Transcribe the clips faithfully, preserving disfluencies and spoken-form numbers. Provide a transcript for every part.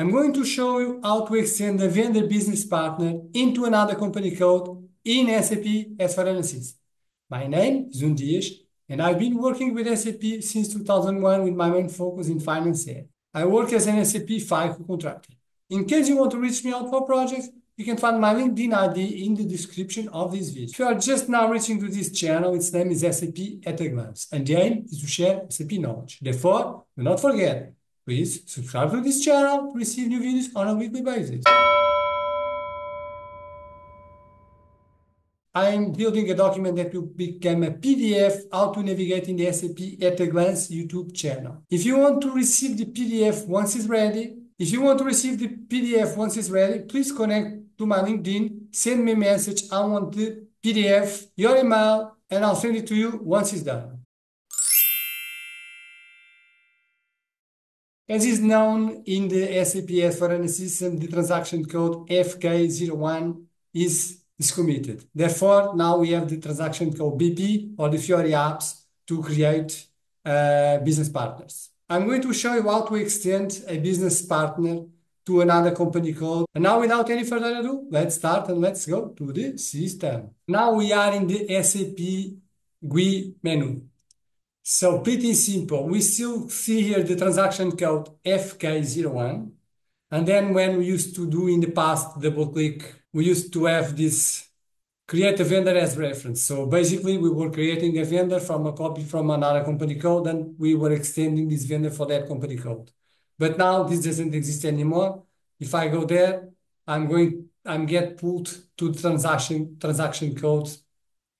I'm going to show you how to extend a vendor business partner into another company code in S A P S/four HANA system. My name is Nuno Dias, and I've been working with S A P since two thousand one with my main focus in finance here. I work as an S A P FICO contractor. In case you want to reach me out for projects, you can find my LinkedIn I D in the description of this video. If you are just now reaching to this channel, its name is S A P at a glance, and the aim is to share S A P knowledge. Therefore, do not forget, please subscribe to this channel to receive new videos on a weekly basis. I'm building a document that will become a P D F how to navigate in the S A P at a glance YouTube channel. If you want to receive the P D F once it's ready, if you want to receive the P D F once it's ready, please connect to my LinkedIn, send me a message, I want the P D F, your email, and I'll send it to you once it's done. As is known in the S A P S/four HANA system, the transaction code F K zero one is is committed. Therefore, now we have the transaction code B P or the Fiori apps to create uh, business partners. I'm going to show you how to extend a business partner to another company code. And now, without any further ado, let's start and let's go to the system. Now we are in the S A P G U I menu. So pretty simple. We still see here the transaction code F K zero one. And then when we used to do in the past double click, we used to have this create a vendor as reference. So basically we were creating a vendor from a copy from another company code and we were extending this vendor for that company code. But now this doesn't exist anymore. If I go there, I'm going, I'm get pulled to the transaction, transaction code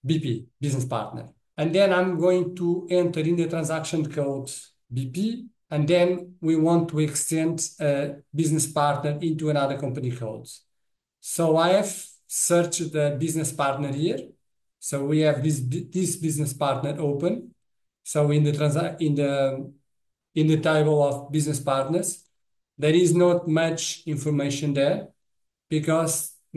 B P, business partner. And then I'm going to enter in the transaction code B P. And then we want to extend a business partner into another company code. So I have searched the business partner here. So we have this this business partner open. So in the transa in the in the table of business partners, there is not much information there, because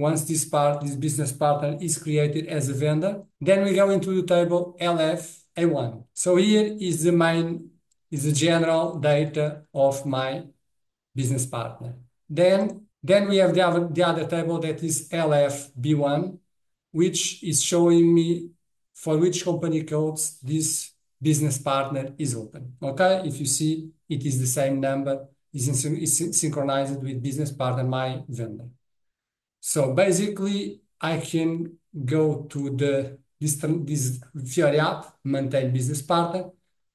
once this part this business partner is created as a vendor, then we go into the table L F A one. So here is the main is the general data of my business partner. Then. Then we have the other, the other table that is L F B one, which is showing me for which company codes this business partner is open. Okay, if you see, it is the same number, it's, in, it's synchronized with business partner, my vendor. So basically, I can go to the this, this Fiori app, maintain business partner,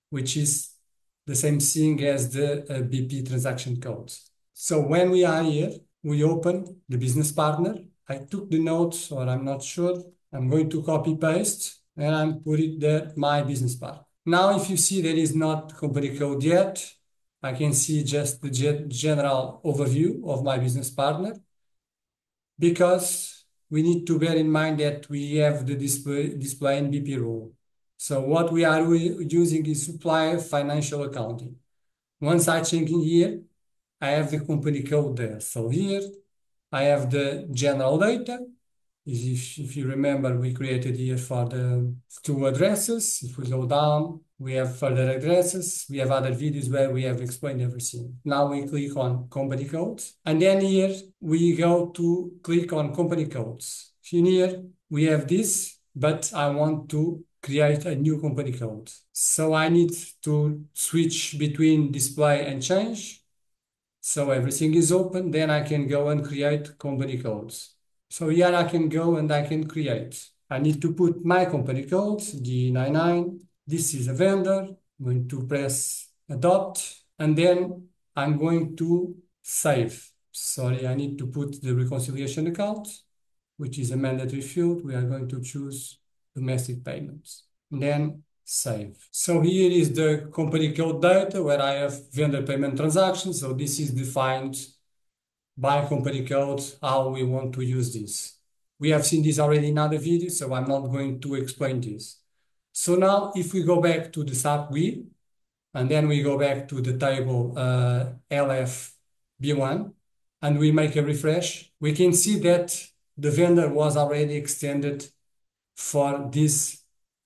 which is the same thing as the uh, B P transaction codes. So when we are here, we open the business partner. I took the notes, or I'm not sure. I'm going to copy paste and I'm put it there, my business partner. Now, if you see there is not company code yet, I can see just the general overview of my business partner, because we need to bear in mind that we have the display, display and B P rule. So what we are using is supplier financial accounting. Once I check in here, I have the company code there. So here I have the general data. If, if you remember, we created here for the two addresses. If we go down, we have further addresses. We have other videos where we have explained everything. Now we click on company codes. And then here we go to click on company codes. In here we have this, but I want to create a new company code. So I need to switch between display and change. So everything is open, then I can go and create company codes. So here I can go and I can create. I need to put my company codes, D ninety-nine. This is a vendor. I'm going to press adopt, and then I'm going to save. Sorry, I need to put the reconciliation account, which is a mandatory field. We are going to choose domestic payments. And then save. So here is the company code data where I have vendor payment transactions. So this is defined by company code, how we want to use this. We have seen this already in other videos, so I'm not going to explain this. So now if we go back to the S A P G U I, and then we go back to the table uh, L F B one, and we make a refresh, we can see that the vendor was already extended for this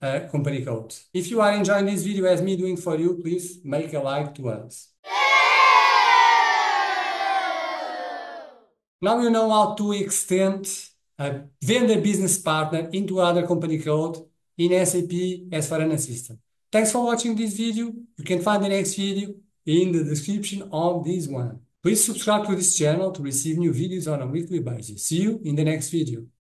Uh, company code. If you are enjoying this video as me doing for you, please make a like to us. Now you know how to extend a vendor business partner into other company code in S A P S four HANA system. Thanks for watching this video. You can find the next video in the description of this one. Please subscribe to this channel to receive new videos on a weekly basis. See you in the next video.